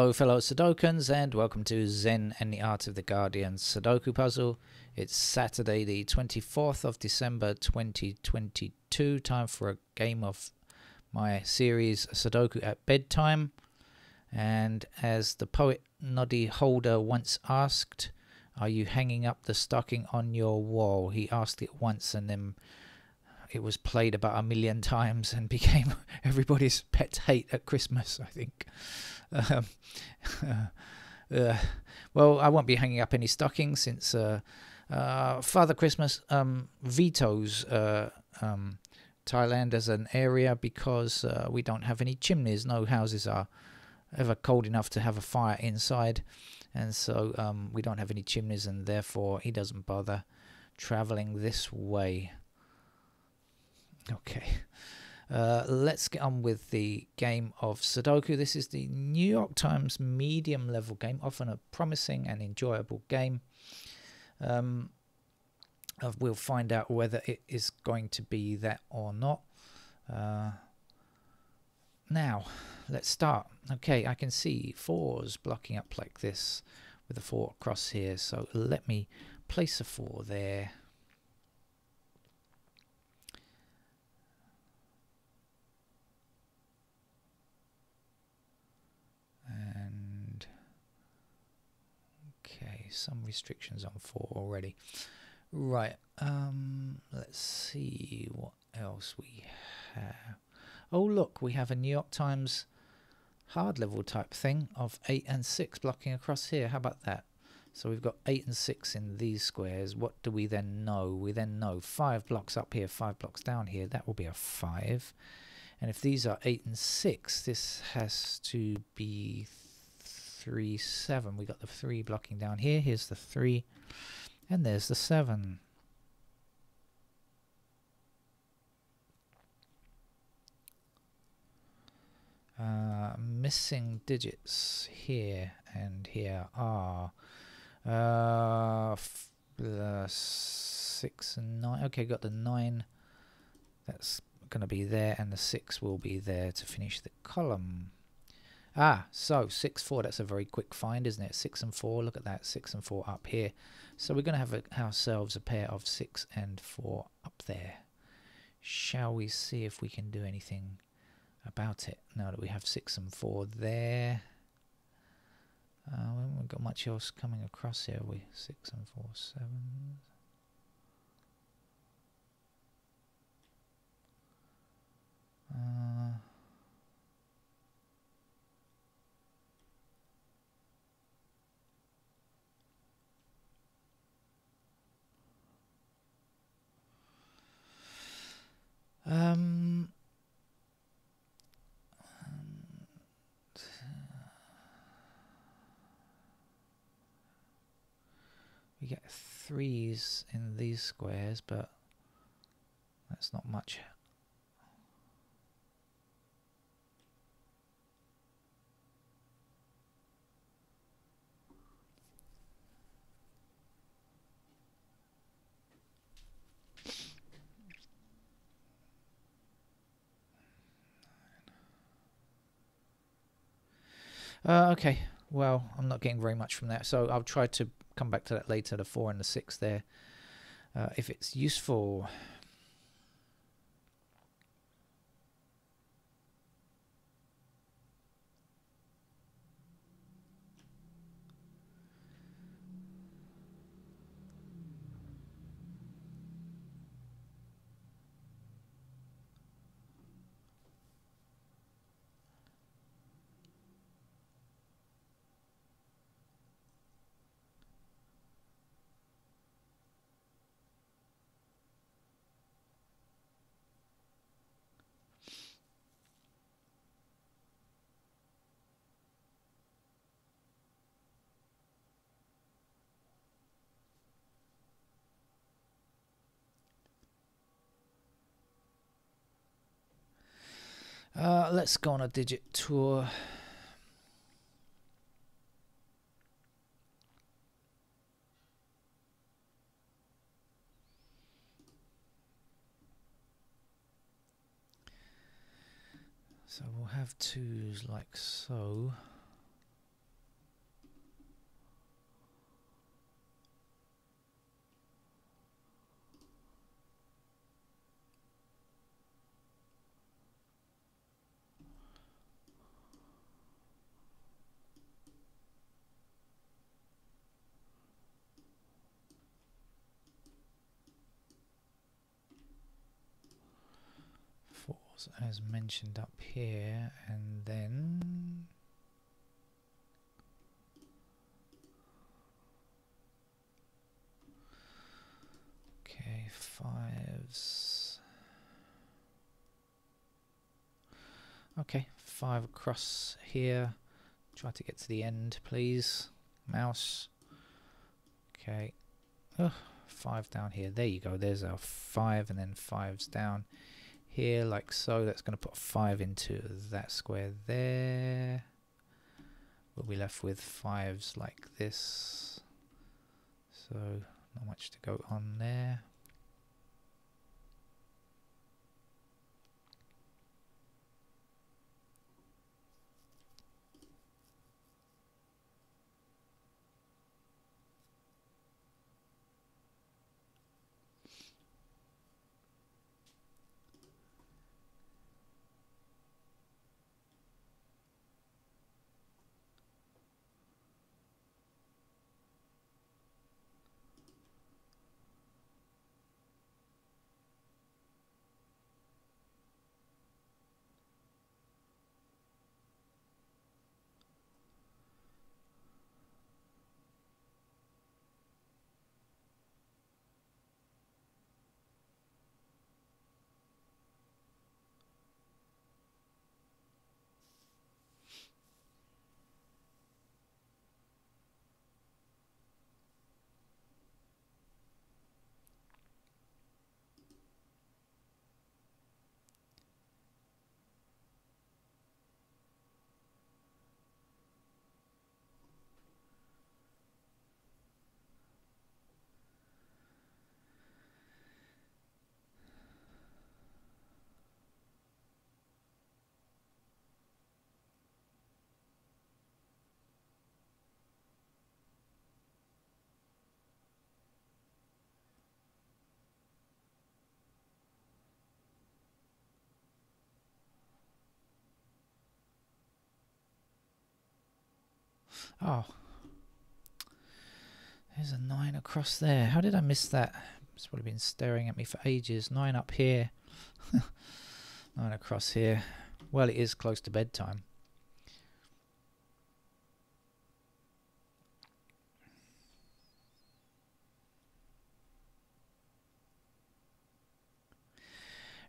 Hello fellow Sudokans, and welcome to Zen and the Art of the Guardian Sudoku Puzzle. It's Saturday the 24th of December 2022, time for a game of my series Sudoku at Bedtime. And as the poet Noddy Holder once asked, are you hanging up the stocking on your wall? He asked it once and then it was played about a million times and became everybody's pet hate at Christmas, I think. Well, I won't be hanging up any stockings since Father Christmas vetoes Thailand as an area because we don't have any chimneys. No houses are ever cold enough to have a fire inside, and so we don't have any chimneys, and therefore he doesn't bother travelling this way. Okay, let's get on with the game of Sudoku. This is the New York Times medium level game, often a promising and enjoyable game. We'll find out whether it is going to be that or not. Now, let's start. Okay, I can see fours blocking up like this with a four across here. So let me place a four there. Some restrictions on four already. Right, let's see what else we have. Oh look, we have a New York Times hard level type thing of 8 and 6 blocking across here. How about that? So we've got 8 and 6 in these squares. What do we then know? We then know 5 blocks up here, 5 blocks down here. That will be a 5. And if these are 8 and 6, this has to be 3, 7. We got the 3 blocking down here. Here's the 3, and there's the 7. Missing digits here and here are 6 and 9. Okay, got the 9. That's going to be there, and the 6 will be there to finish the column. Ah, so 6, 4, that's a very quick find, isn't it? 6 and 4, look at that, 6 and 4 up here. So we're going to have ourselves a pair of 6 and 4 up there. Shall we see if we can do anything about it now that we have 6 and 4 there? We haven't got much else coming across here, have we? 6 and 4, 7. We get 3s in these squares, but that's not much. Okay, well, I'm not getting very much from that, so I'll try to come back to that later, the 4 and the 6 there, if it's useful. Let's go on a digit tour. So we'll have 2s like so. else as mentioned up here, and then okay, fives. Okay, five across here. Try to get to the end, please, mouse. Okay, oh, five down here. There you go. There's our five, and then fives down here like so. That's going to put five into that square there. We'll be left with fives like this. So not much to go on there. Oh, there's a nine across there. How did I miss that? It's probably been staring at me for ages. Nine up here. Nine across here. Well, it is close to bedtime.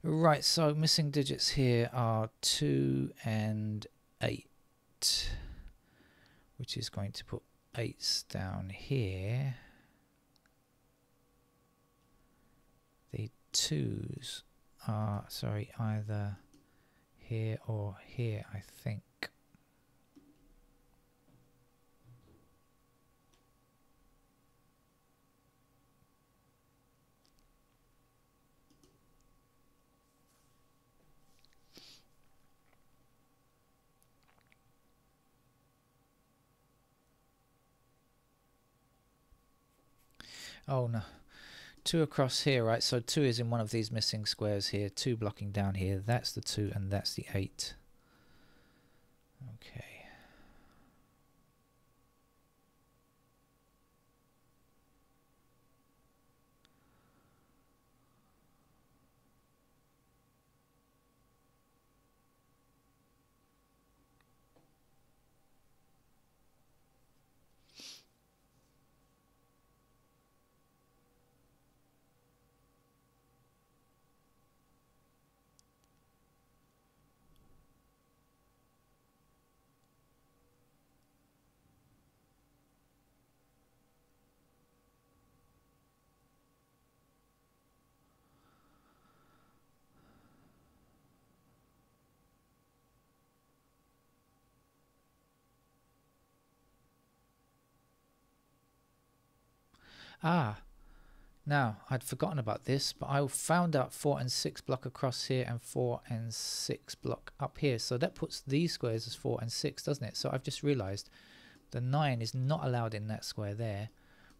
Right, so missing digits here are 2 and 8. Which is going to put eights down here. The twos are, sorry, either here or here, I think. Oh no, 2 across here, right? So 2 is in one of these missing squares here, 2 blocking down here. That's the 2 and that's the 8. Okay. Ah, now I'd forgotten about this, but I found out 4 and 6 block across here and 4 and 6 block up here. So that puts these squares as 4 and 6, doesn't it? So I've just realized the 9 is not allowed in that square there.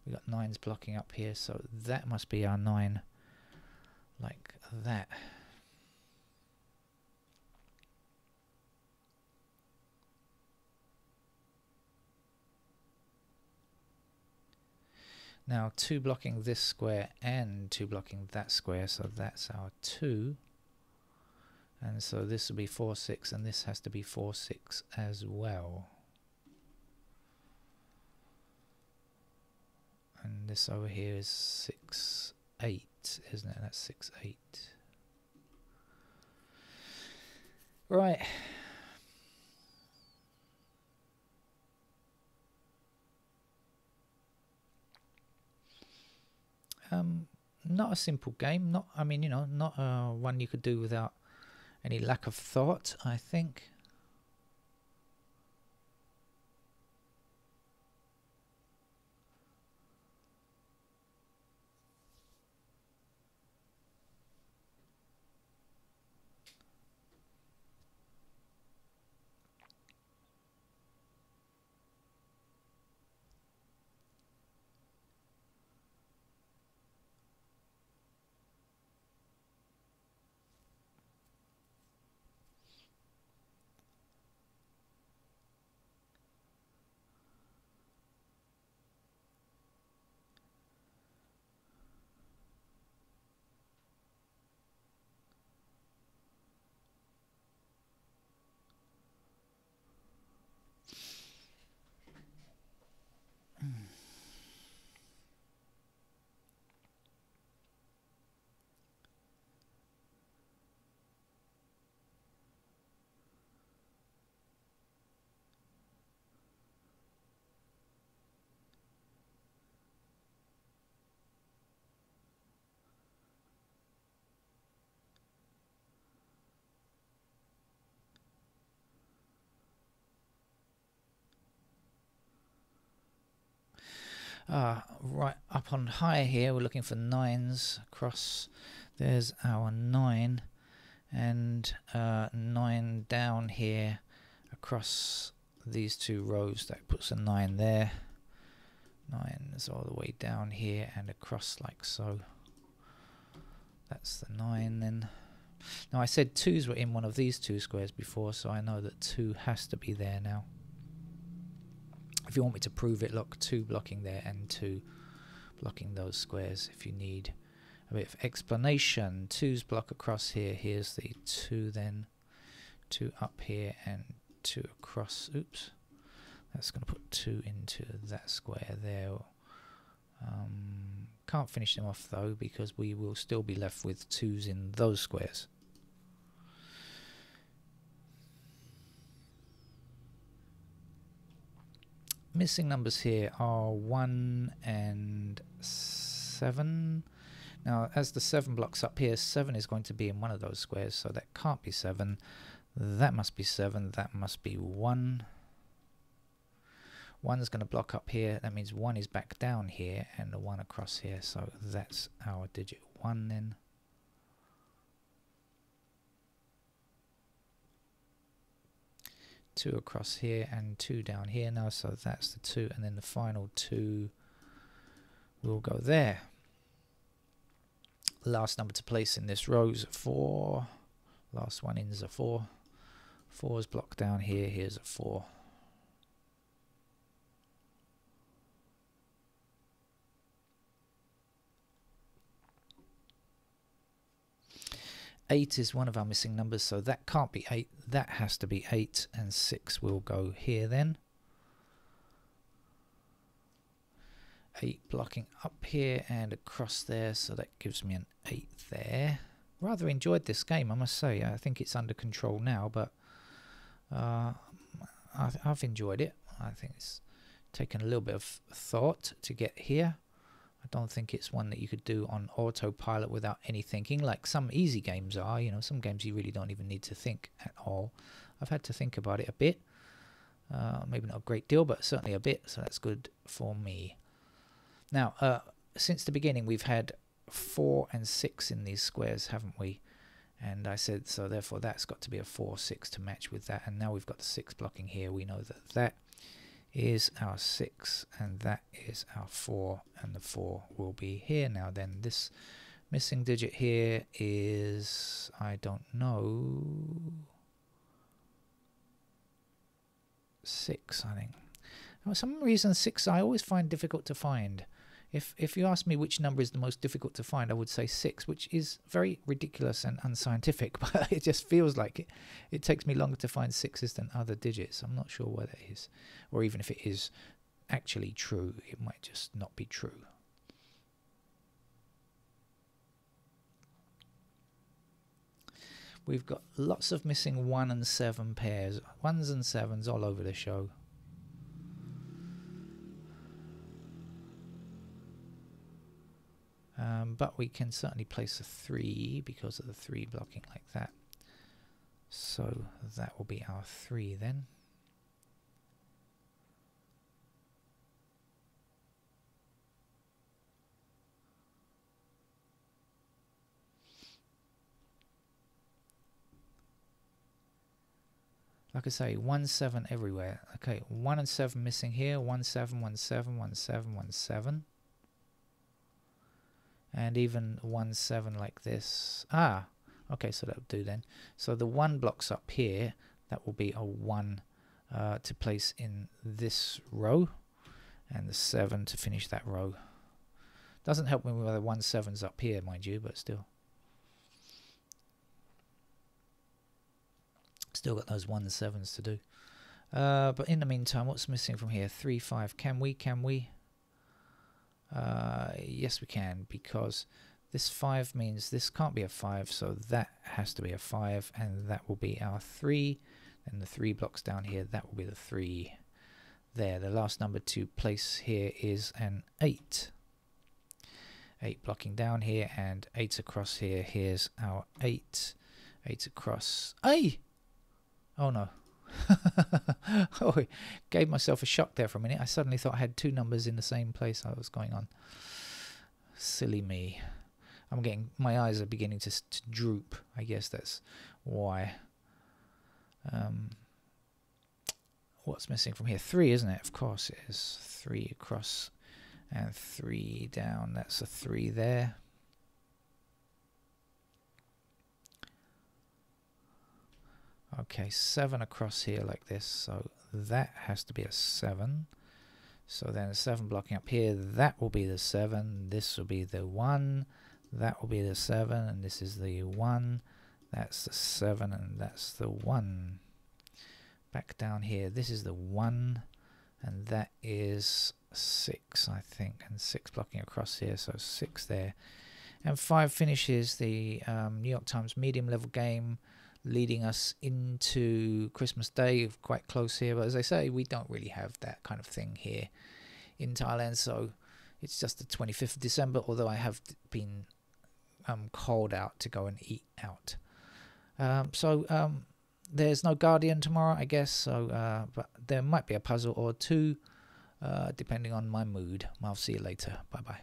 We've got 9s blocking up here, so that must be our 9 like that. Now 2 blocking this square and 2 blocking that square, so that's our 2. And so this will be 4, 6, and this has to be 4, 6 as well. And this over here is 6, 8, isn't it? That's 6, 8. Right. Not a simple game. Not, I mean, you know, not one you could do without any lack of thought, I think. Right up on high here, we're looking for 9s across. There's our 9, and 9 down here across these two rows. That puts a 9 there. 9s all the way down here and across like so. That's the 9 then. Now I said 2s were in one of these two squares before, so I know that 2 has to be there now. If you want me to prove it, look, 2 blocking there and 2 blocking those squares. If you need a bit of explanation, 2's block across here. Here's the 2 then. 2 up here and 2 across. Oops. That's going to put 2 into that square there. Can't finish them off though, because we will still be left with 2's in those squares. Missing numbers here are 1 and 7. Now, as the 7 blocks up here, 7 is going to be in one of those squares, so that can't be 7. That must be 7. That must be 1. 1 is going to block up here. That means 1 is back down here and the 1 across here. So that's our digit 1 then. Two across here and 2 down here now, so that's the 2, and then the final 2 will go there. Last number to place in this row is a 4. Last one in is a 4. 4 is blocked down here. Here's a 4. Eight is one of our missing numbers, so that can't be 8. That has to be 8, and 6 will go here then. 8 blocking up here and across there, so that gives me an 8 there. Rather enjoyed this game, I must say. I think it's under control now, but I've enjoyed it. I think it's taken a little bit of thought to get here. I don't think it's one that you could do on autopilot without any thinking, like some easy games are. You know, some games you really don't even need to think at all. I've had to think about it a bit. Maybe not a great deal, but certainly a bit, so that's good for me. Now, since the beginning, we've had 4 and 6 in these squares, haven't we? And I said, so therefore that's got to be a 4, 6 to match with that. And now we've got the 6 blocking here. We know that that is our 6, and that is our 4, and the 4 will be here now. Then this missing digit here is, I don't know, 6, I think. For some reason 6 I always find difficult to find. If you ask me which number is the most difficult to find, I would say 6, which is very ridiculous and unscientific, but it just feels like it. It takes me longer to find 6s than other digits. I'm not sure why that is, or even if it is actually true, it might just not be true. We've got lots of missing 1 and 7 pairs, 1s and 7s all over the show. But we can certainly place a 3 because of the 3 blocking like that. So that will be our 3 then. Like I say, 1, 7 everywhere. Okay, 1 and 7 missing here. 1, 7, 1, 7, 1, 7, 1, 7. And even 1, 7 like this. Ah, okay, so that'll do then. So the 1 blocks up here. That will be a 1 to place in this row, and the 7 to finish that row. Doesn't help when the 1, 7's up here, mind you, but still. Still got those 1, 7s to do. But in the meantime, what's missing from here? 3, 5. Can we? Yes, we can, because this 5 means this can't be a 5, so that has to be a 5, and that will be our 3. And the 3 blocks down here, that will be the 3 there. The last number to place here is an 8. 8 blocking down here and 8 across here. Here's our 8. 8 across. Hey! Oh no. Oh, I gave myself a shock there for a minute. I suddenly thought I had 2 numbers in the same place. What was going on? Silly me. I'm getting, my eyes are beginning to droop. I guess that's why. What's missing from here? 3, isn't it? Of course it is. 3 across and 3 down. That's a 3 there. Okay, 7 across here like this, so that has to be a 7. So then 7 blocking up here, that will be the 7, this will be the 1, that will be the 7, and this is the 1, that's the 7, and that's the 1. Back down here, this is the 1, and that is 6, I think, and 6 blocking across here, so 6 there. And 5 finishes the New York Times medium level game, leading us into Christmas Day, quite close here. But as I say, we don't really have that kind of thing here in Thailand, so it's just the 25th of December, although I have been called out to go and eat out. There's no Guardian tomorrow, I guess, so but there might be a puzzle or two, depending on my mood. I'll see you later. Bye-bye.